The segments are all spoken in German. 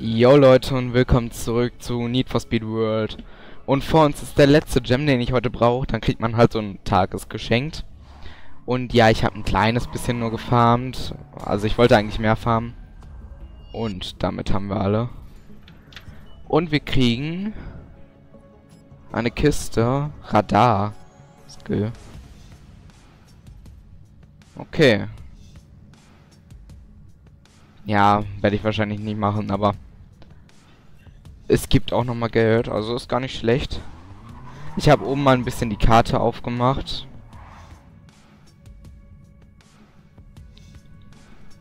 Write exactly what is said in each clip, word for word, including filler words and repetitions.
Yo Leute und willkommen zurück zu Need for Speed World. Und vor uns ist der letzte Gem, den ich heute brauche. Dann kriegt man halt so ein Tagesgeschenk. Und ja, ich habe ein kleines bisschen nur gefarmt. Also ich wollte eigentlich mehr farmen. Und damit haben wir alle. Und wir kriegen eine Kiste. Radar. Skill. Okay. Ja, werde ich wahrscheinlich nicht machen, aber... Es gibt auch nochmal Geld, also ist gar nicht schlecht. Ich habe oben mal ein bisschen die Karte aufgemacht.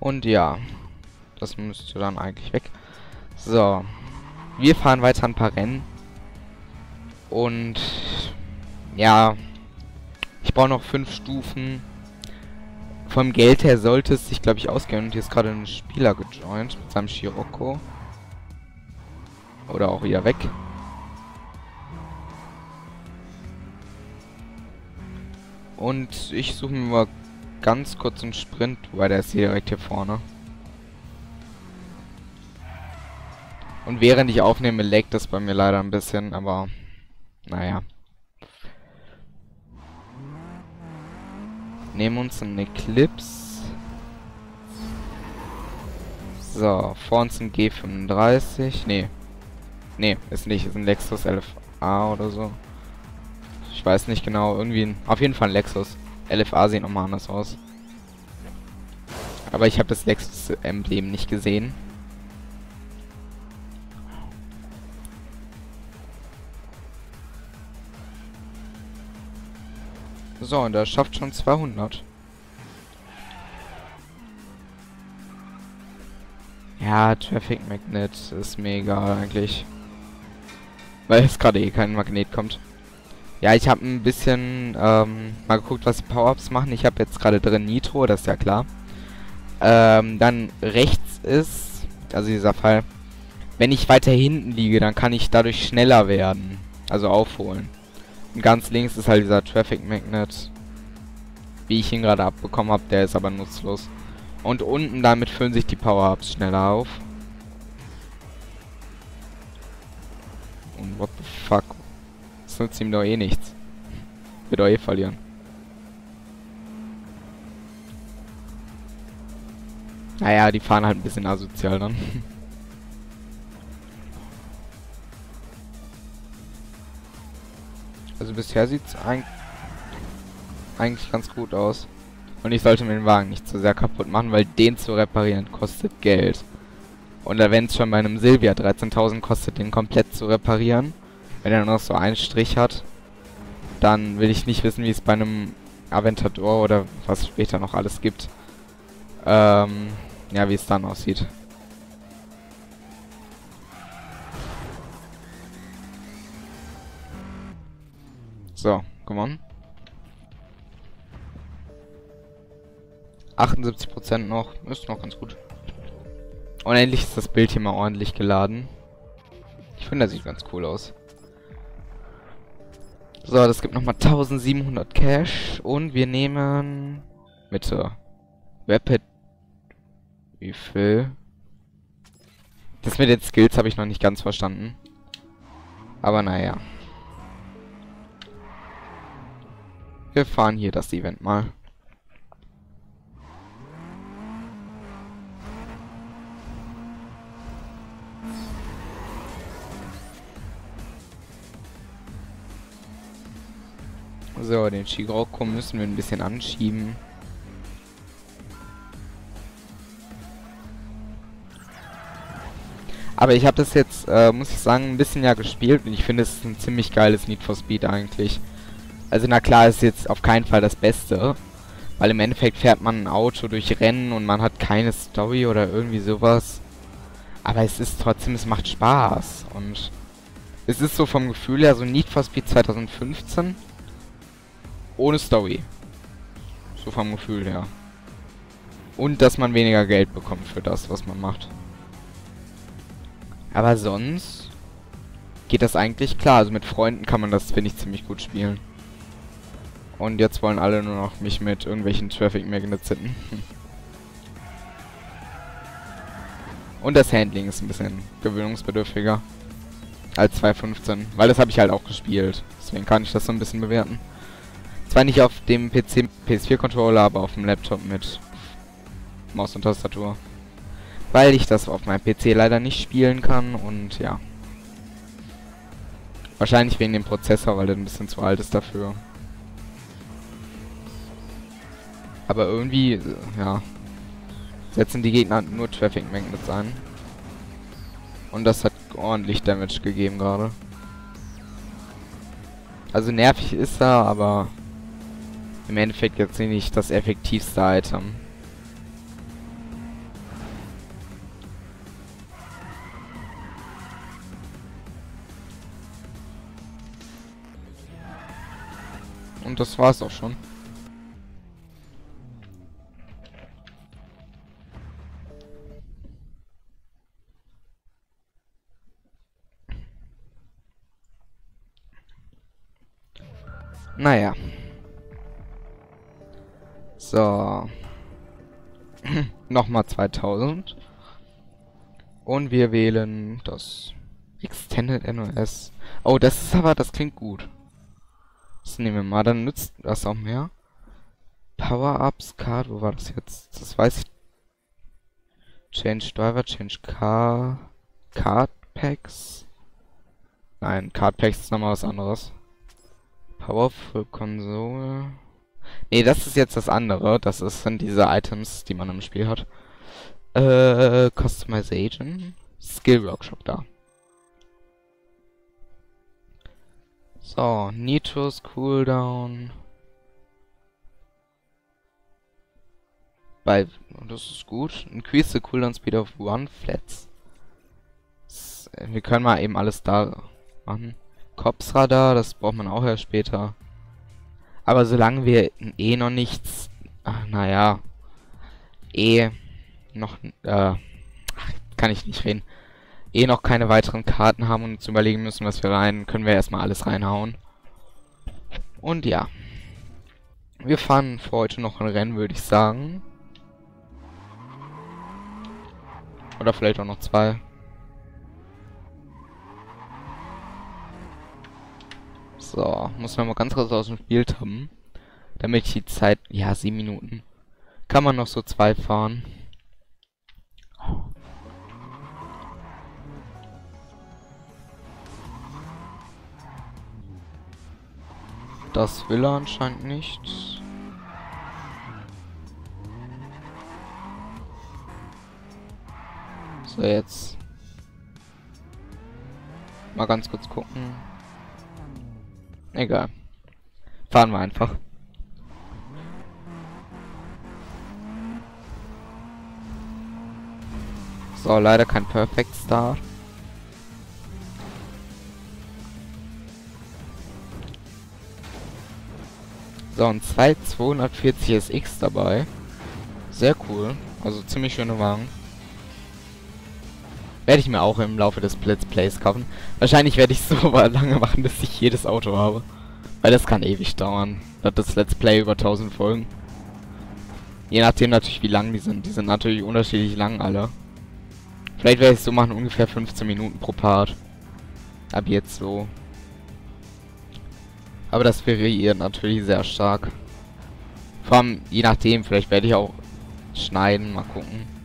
Und ja, das müsste dann eigentlich weg. So, wir fahren weiter ein paar Rennen. Und ja, ich brauche noch fünf Stufen. Vom Geld her sollte es sich, glaube ich, ausgehen. Und hier ist gerade ein Spieler gejoint mit seinem Scirocco. Oder auch wieder weg. Und ich suche mir mal ganz kurz einen Sprint, weil der ist hier direkt hier vorne. Und während ich aufnehme, laggt das bei mir leider ein bisschen, aber naja. Nehmen uns einen Eclipse. So, vor uns ein G fünfunddreißig. Nee. Nee, ist nicht. Ist ein Lexus L F A oder so. Ich weiß nicht genau. Irgendwie ein, auf jeden Fall ein Lexus. L F A sieht nochmal anders aus. Aber ich habe das Lexus-Emblem nicht gesehen. So, und das schafft schon zweihundert. Ja, Traffic Magnet ist mega eigentlich. Weil jetzt gerade eh kein Magnet kommt. Ja, ich habe ein bisschen ähm, mal geguckt, was die Power-Ups machen. Ich habe jetzt gerade drin Nitro, das ist ja klar. Ähm, dann rechts ist, also dieser Fall, wenn ich weiter hinten liege, dann kann ich dadurch schneller werden. Also aufholen. Und ganz links ist halt dieser Traffic Magnet. Wie ich ihn gerade abbekommen habe, der ist aber nutzlos. Und unten damit füllen sich die Power-Ups schneller auf. Und what the fuck? Das nutzt ihm doch eh nichts. Wird doch eh verlieren. Naja, die fahren halt ein bisschen asozial dann. Also bisher sieht es eigentlich ganz gut aus. Und ich sollte mir den Wagen nicht so sehr kaputt machen, weil den zu reparieren kostet Geld. Und wenn es schon bei einem Silvia dreizehntausend kostet, den komplett zu reparieren, wenn er nur noch so einen Strich hat, dann will ich nicht wissen, wie es bei einem Aventador oder was später noch alles gibt, ähm, ja, wie es dann aussieht. So, gewonnen. achtundsiebzig Prozent noch, ist noch ganz gut. Und endlich ist das Bild hier mal ordentlich geladen. Ich finde, das sieht ganz cool aus. So, das gibt nochmal tausendsiebenhundert Cash. Und wir nehmen... Mitte. Rapid... Wie viel? Das mit den Skills habe ich noch nicht ganz verstanden. Aber naja. Wir fahren hier das Event mal. So, den Shiguroko müssen wir ein bisschen anschieben. Aber ich habe das jetzt, äh, muss ich sagen, ein bisschen ja gespielt. Und ich finde, es ist ein ziemlich geiles Need for Speed eigentlich. Also na klar, ist jetzt auf keinen Fall das Beste. Weil im Endeffekt fährt man ein Auto durch Rennen und man hat keine Story oder irgendwie sowas. Aber es ist trotzdem, es macht Spaß. Und es ist so vom Gefühl her so Need for Speed zwanzig fünfzehn. Ohne Story. So vom Gefühl her. Und dass man weniger Geld bekommt für das, was man macht. Aber sonst geht das eigentlich klar. Also mit Freunden kann man das, finde ich, ziemlich gut spielen. Und jetzt wollen alle nur noch mich mit irgendwelchen Traffic Magnets zitten. Und das Handling ist ein bisschen gewöhnungsbedürftiger als zwei fünfzehn, weil das habe ich halt auch gespielt. Deswegen kann ich das so ein bisschen bewerten. Zwar nicht auf dem P C, P S vier Controller, aber auf dem Laptop mit Maus und Tastatur. Weil ich das auf meinem P C leider nicht spielen kann und ja. Wahrscheinlich wegen dem Prozessor, weil der ein bisschen zu alt ist dafür. Aber irgendwie, ja, setzen die Gegner nur Traffic Magnets ein. Und das hat ordentlich Damage gegeben gerade. Also nervig ist er, aber im Endeffekt jetzt nicht das effektivste Item. Und das war's auch schon. Naja. So. Nochmal zweitausend. Und wir wählen das Extended N O S. Oh, das ist aber, das klingt gut. Das nehmen wir mal, dann nützt das auch mehr. Power-Ups, Card, wo war das jetzt? Das weiß ich. Change Driver, Change Car. Card Packs. Nein, Card Packs ist nochmal was anderes. Powerful Konsole. Ne, das ist jetzt das andere. Das ist, sind diese Items, die man im Spiel hat. Äh, Customization. Skill Workshop da. So, Nitro's Cooldown. Bei, das ist gut. Increase the Cooldown Speed of one Flats. Das, wir können mal eben alles da machen. Cops Radar, das braucht man auch erst später. Aber solange wir eh noch nichts... Ach, naja. Eh noch... Äh, kann ich nicht reden. Eh noch keine weiteren Karten haben und uns überlegen müssen, was wir rein... Können wir erstmal alles reinhauen. Und ja. Wir fahren für heute noch ein Rennen, würde ich sagen. Oder vielleicht auch noch zwei. So, muss man mal ganz kurz aus dem Spiel tappen, damit ich die Zeit, ja, sieben Minuten, kann man noch so zwei fahren. Das will er anscheinend nicht. So, jetzt mal ganz kurz gucken. Egal. Fahren wir einfach. So, leider kein Perfect Start. So, und zwei zwei vierzig S X dabei. Sehr cool. Also ziemlich schöne Wagen. Werde ich mir auch im Laufe des Let's Plays kaufen. Wahrscheinlich werde ich es so lange machen, bis ich jedes Auto habe. Weil das kann ewig dauern. Das ist das Let's Play über tausend Folgen. Je nachdem natürlich, wie lang die sind. Die sind natürlich unterschiedlich lang alle. Vielleicht werde ich es so machen, ungefähr fünfzehn Minuten pro Part. Ab jetzt so. Aber das variiert natürlich sehr stark. Vor allem, je nachdem, vielleicht werde ich auch schneiden. Mal gucken.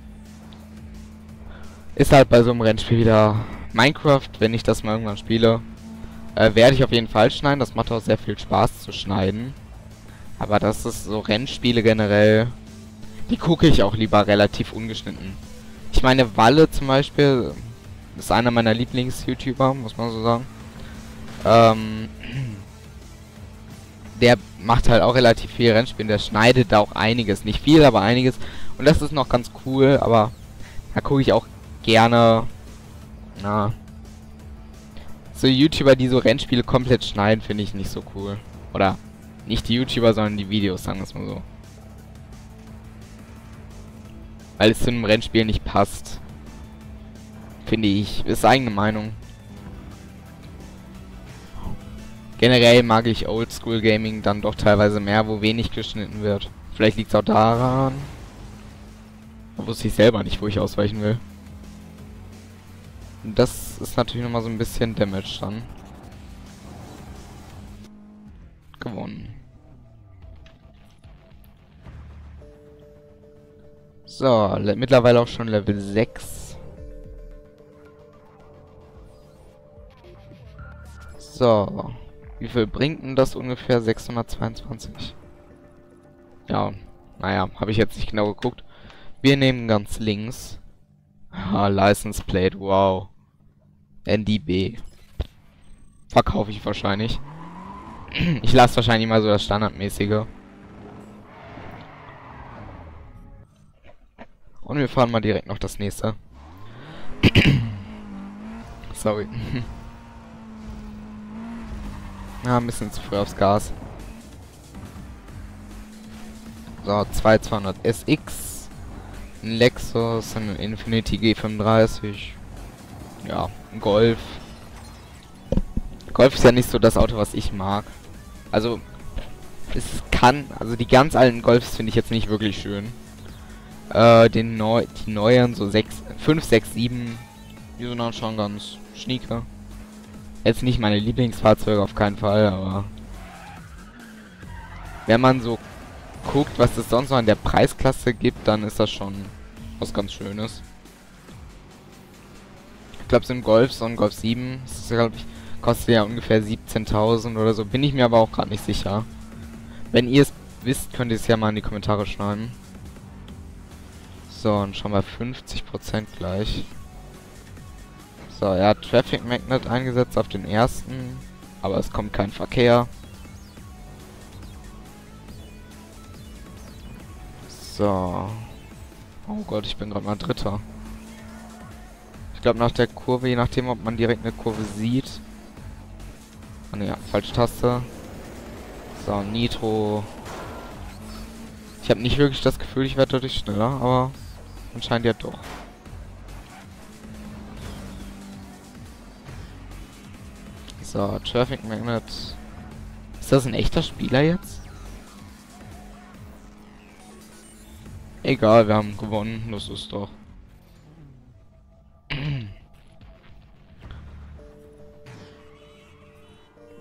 Ist halt bei so einem Rennspiel wieder Minecraft, wenn ich das mal irgendwann spiele, äh, werde ich auf jeden Fall schneiden. Das macht auch sehr viel Spaß zu schneiden. Aber das ist so Rennspiele generell, die gucke ich auch lieber relativ ungeschnitten. Ich meine, Walle zum Beispiel ist einer meiner Lieblings-YouTuber, muss man so sagen. Ähm, der macht halt auch relativ viel Rennspiel, der schneidet da auch einiges. Nicht viel, aber einiges. Und das ist noch ganz cool, aber da gucke ich auch gerne, na, so YouTuber, die so Rennspiele komplett schneiden, finde ich nicht so cool. Oder nicht die YouTuber, sondern die Videos, sagen wir es mal so. Weil es zu einem Rennspiel nicht passt. Finde ich. Ist eigene Meinung. Generell mag ich Oldschool Gaming dann doch teilweise mehr, wo wenig geschnitten wird. Vielleicht liegt es auch daran. Da wusste ich selber nicht, wo ich ausweichen will. Und das ist natürlich nochmal so ein bisschen Damage dann. Gewonnen. So, mittlerweile auch schon Level sechs. So. Wie viel bringt denn das ungefähr? sechshundertzweiundzwanzig. Ja, naja, habe ich jetzt nicht genau geguckt. Wir nehmen ganz links. Ah, License Plate, wow. N D B. Verkaufe ich wahrscheinlich. Ich lasse wahrscheinlich mal so das Standardmäßige. Und wir fahren mal direkt noch das nächste. Sorry. Ja, ein bisschen zu früh aufs Gas. So, zweihundertzwanzig S X. Ein Lexus, ein Infinity G fünfunddreißig. Ja, ein Golf. Golf ist ja nicht so das Auto, was ich mag. Also, es kann... Also, die ganz alten Golfs finde ich jetzt nicht wirklich schön. Äh, den neu, die neuen, so sechs, fünf, sechs, sieben, die sind dann schon ganz schnieke. Jetzt nicht meine Lieblingsfahrzeuge, auf keinen Fall, aber... Wenn man so guckt, was es sonst noch in der Preisklasse gibt, dann ist das schon was ganz Schönes. Ich glaube, so ein Golf, so ein Golf sieben, das ist, glaub ich, kostet ja ungefähr siebzehntausend oder so. Bin ich mir aber auch gerade nicht sicher. Wenn ihr es wisst, könnt ihr es ja mal in die Kommentare schreiben. So, und schon mal fünfzig Prozent gleich. So, er hat Traffic Magnet eingesetzt auf den ersten, aber es kommt kein Verkehr. So. Oh Gott, ich bin gerade mal Dritter. Ich glaube, nach der Kurve, je nachdem, ob man direkt eine Kurve sieht. Ah ne, ja, falsche Taste. So, Nitro. Ich habe nicht wirklich das Gefühl, ich werde dadurch schneller, aber anscheinend ja doch. So, Traffic Magnet. Ist das ein echter Spieler jetzt? Egal, wir haben gewonnen, das ist doch.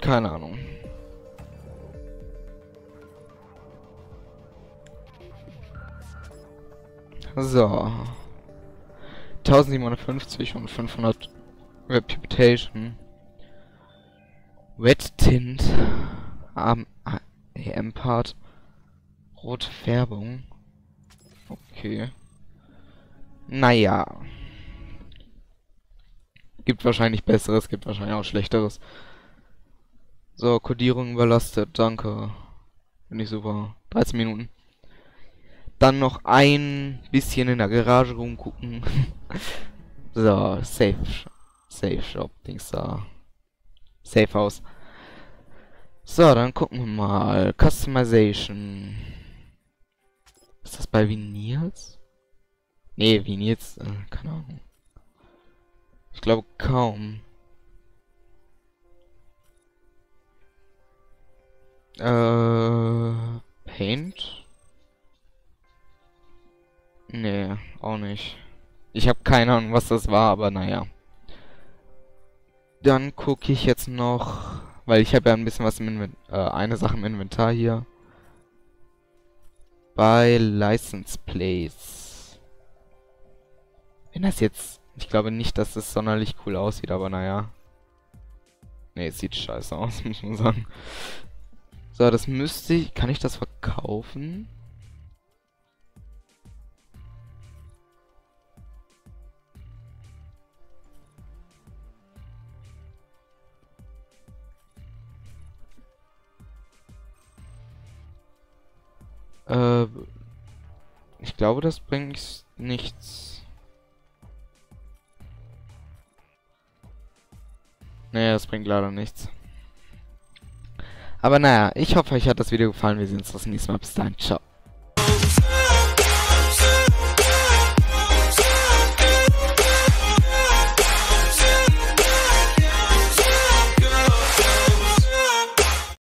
Keine Ahnung. So. siebzehnhundertfünfzig und fünfhundert Reputation. Red Tint, um, äh, Ampart, rote Färbung. Okay. Naja. Gibt wahrscheinlich besseres, gibt wahrscheinlich auch schlechteres. So, Kodierung überlastet, danke. Finde ich super. dreizehn Minuten. Dann noch ein bisschen in der Garage rumgucken. So, Safe Safe Shop, Dings da. Safe House. So, dann gucken wir mal. Customization. Ist das bei Vinyls? Ne, Vinyls, äh, keine Ahnung. Ich glaube kaum. Äh, Paint? Ne, auch nicht. Ich habe keine Ahnung, was das war, aber naja. Dann gucke ich jetzt noch, weil ich habe ja ein bisschen was im Inventar, äh, eine Sache im Inventar hier. Bei License Plates. Wenn das jetzt, ich glaube nicht, dass es sonderlich cool aussieht, aber naja. Ne, es sieht scheiße aus, muss man sagen. So, das müsste ich, kann ich das verkaufen? Ich glaube, das bringt nichts. Naja, das bringt leider nichts. Aber naja, ich hoffe, euch hat das Video gefallen. Wir sehen uns das nächste Mal. Bis dann. Ciao.